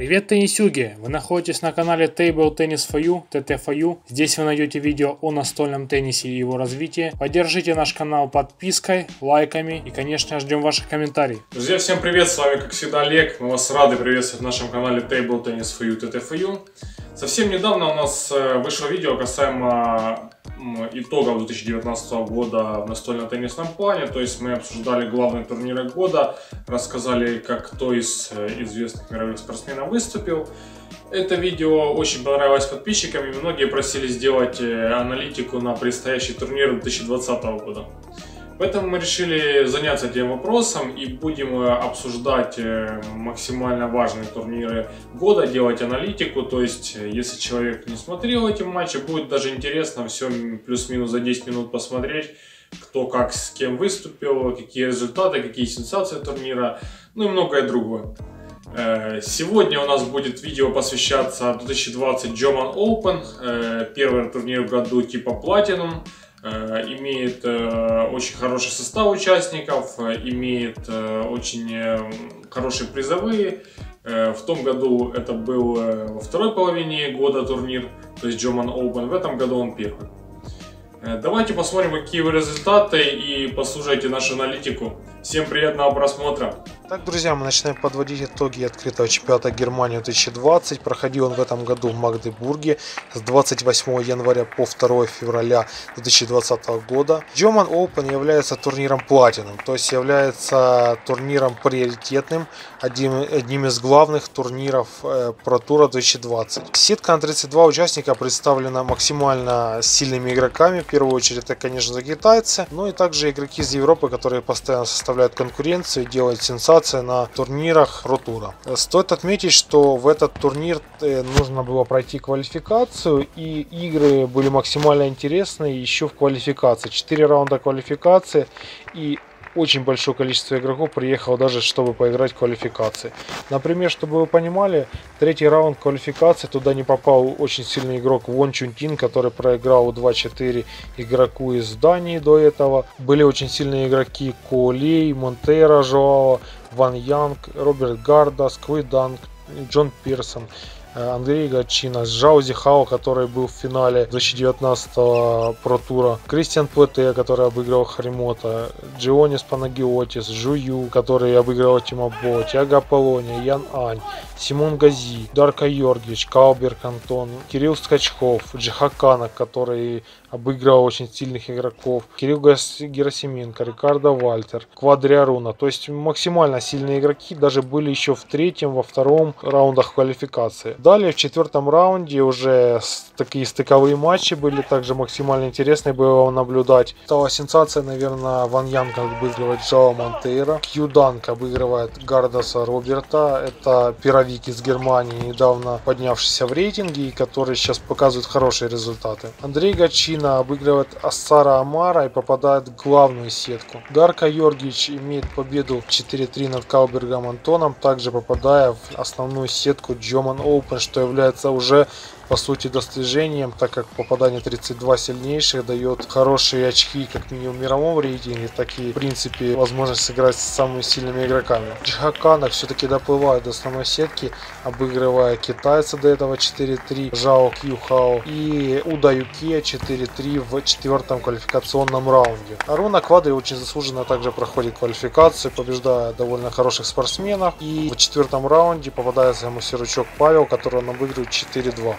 Привет, теннисюги! Вы находитесь на канале TableTennis4U, TT4U. Здесь вы найдете видео о настольном теннисе и его развитии. Поддержите наш канал подпиской, лайками и, конечно, ждем ваших комментариев. Друзья, всем привет! С вами, как всегда, Олег. Мы вас рады приветствовать в нашем канале TableTennis4U, TT4U. Совсем недавно у нас вышло видео касаемо итогов 2019 года в настольно-теннисном плане. То есть мы обсуждали главные турниры года, рассказали, как кто из известных мировых спортсменов выступил. Это видео очень понравилось подписчикам, и многие просили сделать аналитику на предстоящий турнир 2020 года. Поэтому мы решили заняться этим вопросом и будем обсуждать максимально важные турниры года, делать аналитику. То есть, если человек не смотрел эти матчи, будет даже интересно все плюс-минус за 10 минут посмотреть, кто как с кем выступил, какие результаты, какие сенсации турнира, ну и многое другое. Сегодня у нас будет видео посвящаться 2020 German Open, первый турнир в году типа Platinum. Имеет очень хороший состав участников, имеет очень хорошие призовые. В том году это был во второй половине года турнир, то есть German Open, в этом году он первый. Давайте посмотрим, какие результаты, и послушайте нашу аналитику. Всем приятного просмотра! Так, друзья, мы начинаем подводить итоги открытого чемпионата Германии 2020. Проходил он в этом году в Магдебурге с 28 января по 2 февраля 2020 года. German Open является турниром платином, то есть является турниром приоритетным, одним из главных турниров ProTour 2020. Сетка на 32 участника представлена максимально сильными игроками. В первую очередь это, конечно же, китайцы, но и также игроки из Европы, которые постоянно составляют конкуренцию и делают сенсации на турнирах ProTour. Стоит отметить, что в этот турнир нужно было пройти квалификацию, и игры были максимально интересны еще в квалификации. 4 раунда квалификации, и очень большое количество игроков приехало даже, чтобы поиграть в квалификации. Например, чтобы вы понимали, третий раунд квалификации туда не попал очень сильный игрок Вон Чун Тин, который проиграл 2-4 игроку из Дании до этого. Были очень сильные игроки Ко Лей, Монтеера, Жоала Ван Янг, Роберт Гарда, Сквей Данг, Джон Пирсон, Андрей Гачино, Жао Зихао, который был в финале 2019-го ProTour, Кристиан Пуэте, который обыграл Харимота, Джионис Панагиотис, Жую, который обыграл Тима Ботти, Ага Аполония, Ян Ань, Симон Гази, Дарко Йоргиевич, Кауберг Антон, Кирилл Скачков, Джихаканок, который обыграл очень сильных игроков, Кирилл Герасименко, Рикардо Вальтер, Квадриаруна. То есть максимально сильные игроки даже были еще в третьем, во втором раундах квалификации. Далее в четвертом раунде уже такие стыковые матчи были, также максимально интересные было наблюдать. Стала сенсация, наверное, Ван Янг обыгрывает Жао Монтейра, Кью Данг обыгрывает Гардаса Роберта, это пировик из Германии, недавно поднявшийся в рейтинге и который сейчас показывает хорошие результаты. Андрей Гачино обыгрывает Ассара Амара и попадает в главную сетку. Дарко Йоргиевич имеет победу 4-3 над Каубергом Антоном, также попадая в основную сетку German Open, что является уже по сути достижением, так как попадание 32 сильнейших дает хорошие очки как минимум в мировом рейтинге, так и в принципе возможность сыграть с самыми сильными игроками. Джихаканок все-таки доплывает до основной сетки, обыгрывая китайца до этого 4-3, Жао Кьюхао и Уда Юке 4-3 в четвертом квалификационном раунде. Аруна Квадри очень заслуженно также проходит квалификацию, побеждая довольно хороших спортсменов, и в четвертом раунде попадается ему серучок Павел, который он обыгрывает 4-2.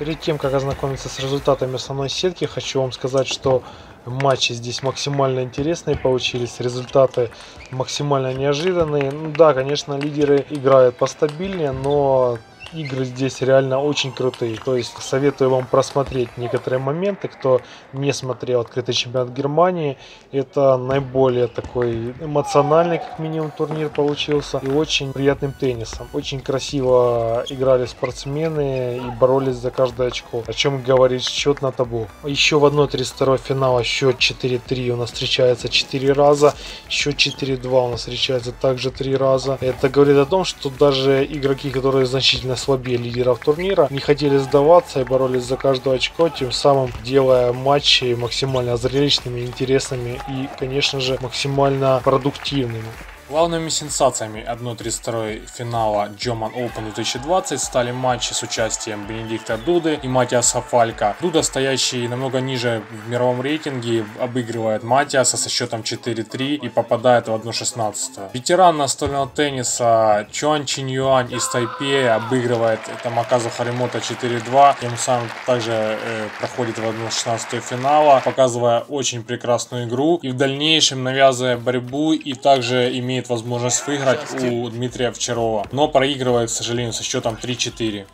Перед тем, как ознакомиться с результатами основной сетки, хочу вам сказать, что матчи здесь максимально интересные получились, результаты максимально неожиданные. Ну, да, конечно, лидеры играют постабильнее, но игры здесь реально очень крутые. То есть советую вам просмотреть некоторые моменты, кто не смотрел открытый чемпионат Германии. Это наиболее такой эмоциональный, как минимум, турнир получился. И очень приятным теннисом. Очень красиво играли спортсмены и боролись за каждое очко. О чем говорит счет на табло. Еще в 1-32 финала счет 4-3 у нас встречается 4 раза. Счет 4-2 у нас встречается также 3 раза. Это говорит о том, что даже игроки, которые значительно слабее лидеров турнира, не хотели сдаваться и боролись за каждое очко, тем самым делая матчи максимально зрелищными, интересными и, конечно же, максимально продуктивными. Главными сенсациями 1/32 финала German Open 2020 стали матчи с участием Бенедикта Дуды и Матиаса Фалька. Дуда, стоящий намного ниже в мировом рейтинге, обыгрывает Матиаса со счетом 4-3 и попадает в 1/16. Ветеран настольного тенниса Чуан Чин Юань из Тайпея обыгрывает Тамаказу Харимота 4-2, тем самым также проходит в 1/16 финала, показывая очень прекрасную игру и в дальнейшем навязывая борьбу, и также имеет возможность выиграть у Дмитрия Овчарова, но проигрывает, к сожалению, со счетом 3-4.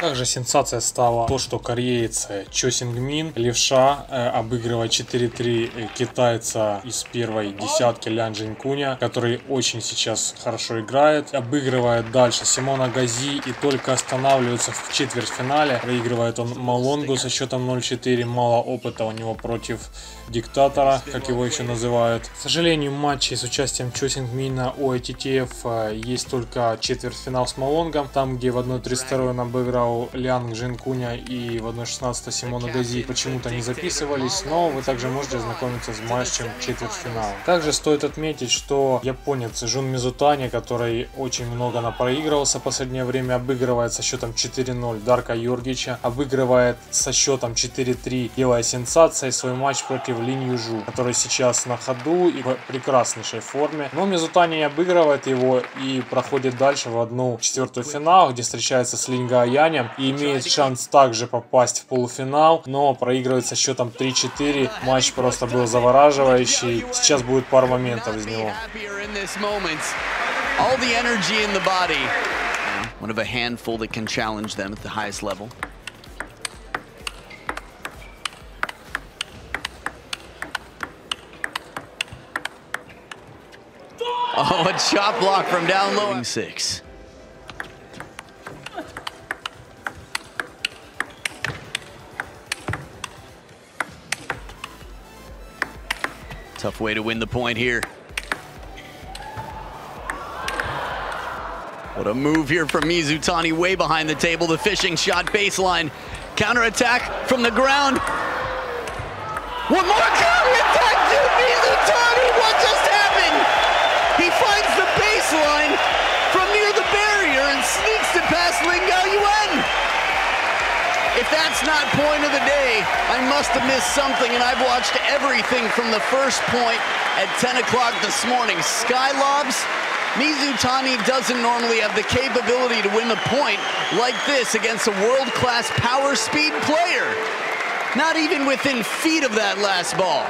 Также сенсация стала то, что кореец Чо Сингмин, левша, обыгрывает 4-3 китайца из первой десятки Лян Джинькуня, который очень сейчас хорошо играет. Обыгрывает дальше Симона Гази и только останавливается в четвертьфинале. Проигрывает он Малонгу со счетом 0-4. Мало опыта у него против диктатора, как его еще называют. К сожалению, матчи с участием Чо Сингмина у ITTF есть только четвертьфинал с Малонгом, там где в 1/32 он обыграл Лян Джинкуня и в 1/16 Симона Гази, почему-то не записывались, но вы также можете ознакомиться с матчем четвертьфинала. Также стоит отметить, что японец Jun Mizutani, который очень много напроигрывался в последнее время, обыгрывает со счетом 4-0 Дарко Йоргиевича, обыгрывает со счетом 4-3, делая сенсацией свой матч против Линь Южу, который сейчас на ходу и в прекраснейшей форме. Но Мизутани обыгрывает его и проходит дальше в 1/4 финал, где встречается с Линь Га Янем и имеет шанс также попасть в полуфинал, но проигрывает со счетом 3-4. Матч просто был завораживающий. Сейчас будет пару моментов из него. Tough way to win the point here. What a move here from Mizutani, way behind the table. The fishing shot, baseline, counterattack from the ground. One more counterattack to Mizutani. What just happened? He finds the baseline from near the barrier and sneaks it past Lingao Yuan. If that's not point of the day, I must have missed something, and I've watched everything from the first point at 10 o'clock this morning. Skylobs, Mizutani doesn't normally have the capability to win a point like this against a world-class power speed player. Not even within feet of that last ball.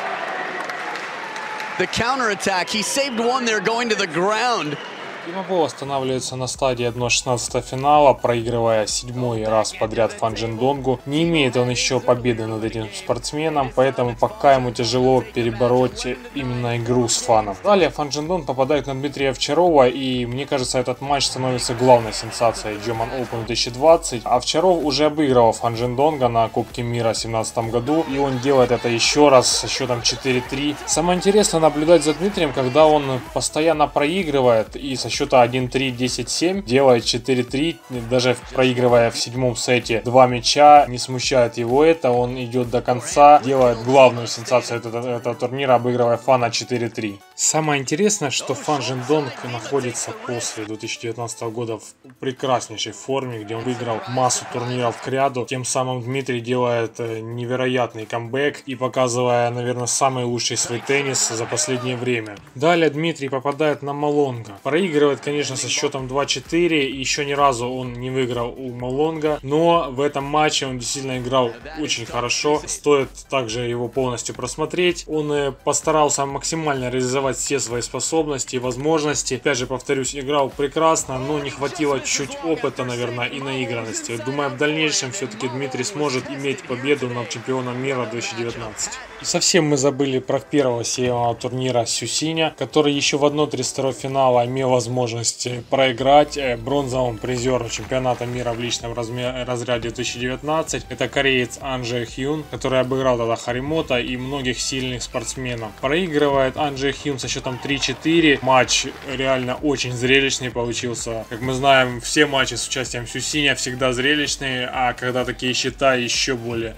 The counterattack, he saved one there going to the ground. Тима Ботти останавливается на стадии 1/16 финала, проигрывая 7-й раз подряд Фан Джиндонгу. Не имеет он еще победы над этим спортсменом, поэтому пока ему тяжело перебороть именно игру с Фаном. Далее Фан Джиндонг попадает на Дмитрия Овчарова, и мне кажется, этот матч становится главной сенсацией German Open 2020. Овчаров уже обыгрывал Фан Джиндонга на Кубке мира в 2017 году, и он делает это еще раз со счетом 4-3. Самое интересное наблюдать за Дмитрием, когда он постоянно проигрывает и со счета 1-3, 10-7, делает 4-3, даже проигрывая в 7-м сете 2 мяча, не смущает его это, он идет до конца, делает главную сенсацию этого турнира, обыгрывая Фана 4-3. Самое интересное, что Фан Джиндонг находится после 2019 года в прекраснейшей форме, где он выиграл массу турниров к ряду, тем самым Дмитрий делает невероятный камбэк и показывая, наверное, самый лучший свой теннис за последнее время. Далее Дмитрий попадает на Малонга. Проигрывает, конечно, со счетом 2-4. Еще ни разу он не выиграл у Малонга, но в этом матче он действительно играл очень хорошо. Стоит также его полностью просмотреть. Он постарался максимально реализовать все свои способности и возможности. Опять же, повторюсь, играл прекрасно, но не хватило чуть опыта, наверное, и наигранности. Думаю, в дальнейшем все-таки Дмитрий сможет иметь победу над чемпионом мира 2019. Совсем мы забыли про первого северного турнира Сюй Синя, который еще в 1/32 финала имел возможность проиграть бронзовому призеру чемпионата мира в личном разряде 2019. Это кореец Ан Джэ Хён, который обыграл тогда Харимота и многих сильных спортсменов. Проигрывает Ан Джэ Хён со счетом 3-4. Матч реально очень зрелищный получился. Как мы знаем, все матчи с участием Сюй Синя всегда зрелищные, а когда такие счета еще более.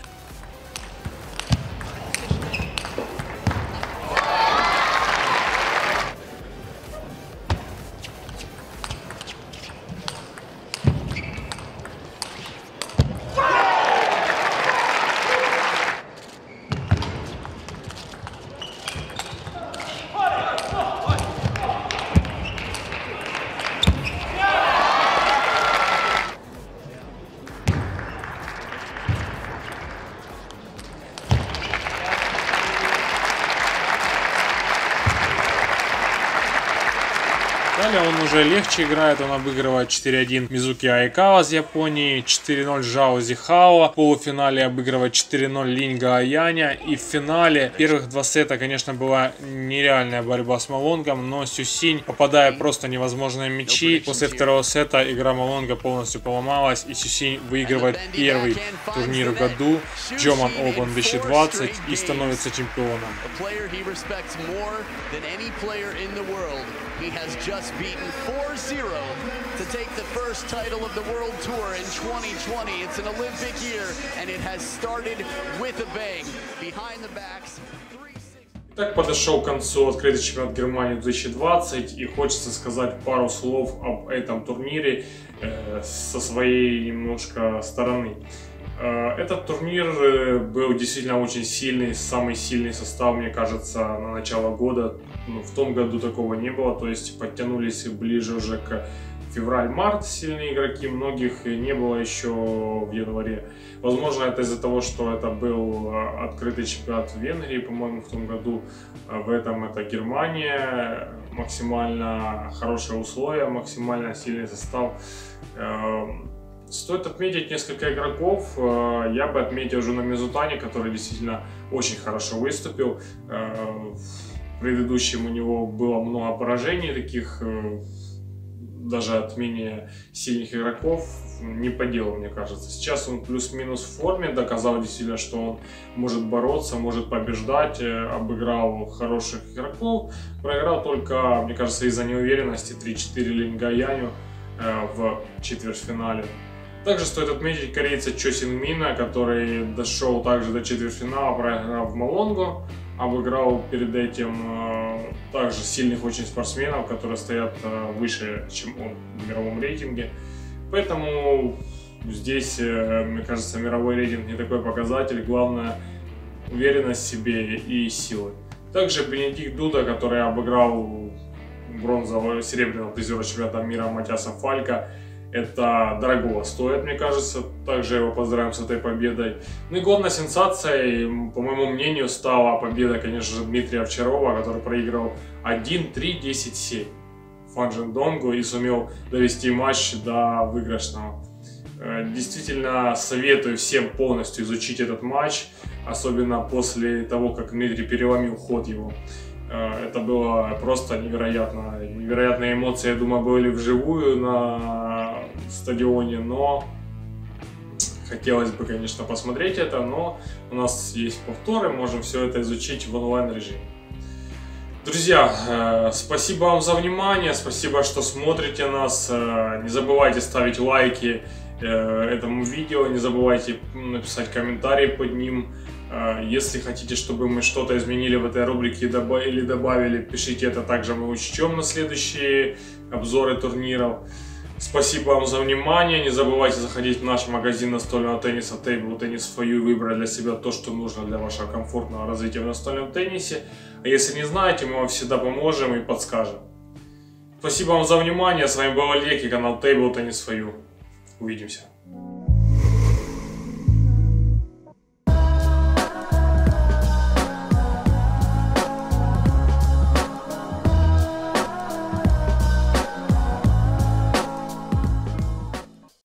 Далее он уже легче играет, он обыгрывает 4-1 Мизуки Аикава с Японии, 4-0 Жао Зихао, в полуфинале обыгрывает 4-0 Линга Аяня, и в финале первых два сета, конечно, была нереальная борьба с Малонгом, но Сюй Синь, попадая просто невозможные мячи, после второго сета игра Малонга полностью поломалась, и Сюй Синь выигрывает первый турнир в году, German Open 2020, и становится чемпионом. He has just beaten 4-0 to take the first title of the World Tour in 2020. It's an Olympic year, and it has started with a bang. Behind the backs... Так подошел к концу открытый чемпионат Германии 2020, и хочется сказать пару слов об этом турнире со своей немножко стороны. Этот турнир был действительно очень сильный, самый сильный состав, мне кажется, на начало года. В том году такого не было, то есть подтянулись ближе уже к февраль-март сильные игроки, многих не было еще в январе. Возможно, это из-за того, что это был открытый чемпионат в Венгрии, по-моему, в том году. В этом это Германия, максимально хорошие условия, максимально сильный состав. Стоит отметить несколько игроков, я бы отметил Jun Mizutani, который действительно очень хорошо выступил. В предыдущем у него было много поражений, таких даже от менее сильных игроков, не по делу, мне кажется. Сейчас он плюс-минус в форме, доказал действительно, что он может бороться, может побеждать, обыграл хороших игроков. Проиграл только, мне кажется, из-за неуверенности 3-4 Линга Яню в четвертьфинале. Также стоит отметить корейца Чо Син Мина, который дошел также до четвертьфинала, проиграв Малонгу, обыграл перед этим также сильных очень спортсменов, которые стоят выше, чем он в мировом рейтинге. Поэтому здесь, мне кажется, мировой рейтинг не такой показатель, главное уверенность в себе и силы. Также Бенедикт Дуда, который обыграл бронзового, серебряного призера чемпионата мира Матиаса Фалька. Это дорого стоит, мне кажется. Также его поздравим с этой победой. Ну и главной сенсацией, по моему мнению, стала победа, конечно же, Дмитрия Овчарова, который проиграл 1-3-10-7 Фан Джендонгу и сумел довести матч до выигрышного. Действительно, советую всем полностью изучить этот матч, особенно после того, как Дмитрий переломил ход его. Это было просто невероятно. Невероятные эмоции, я думаю, были вживую на стадионе, но хотелось бы, конечно, посмотреть это, но у нас есть повторы, можем все это изучить в онлайн-режиме. Друзья, спасибо вам за внимание, спасибо, что смотрите нас. Не забывайте ставить лайки этому видео, не забывайте написать комментарии под ним. Если хотите, чтобы мы что-то изменили в этой рубрике или добавили, пишите это, также мы учтем на следующие обзоры турниров. Спасибо вам за внимание, не забывайте заходить в наш магазин настольного тенниса TableTennis4U и выбрать для себя то, что нужно для вашего комфортного развития в настольном теннисе. А если не знаете, мы вам всегда поможем и подскажем. Спасибо вам за внимание, с вами был Олег и канал TableTennis4U. Увидимся.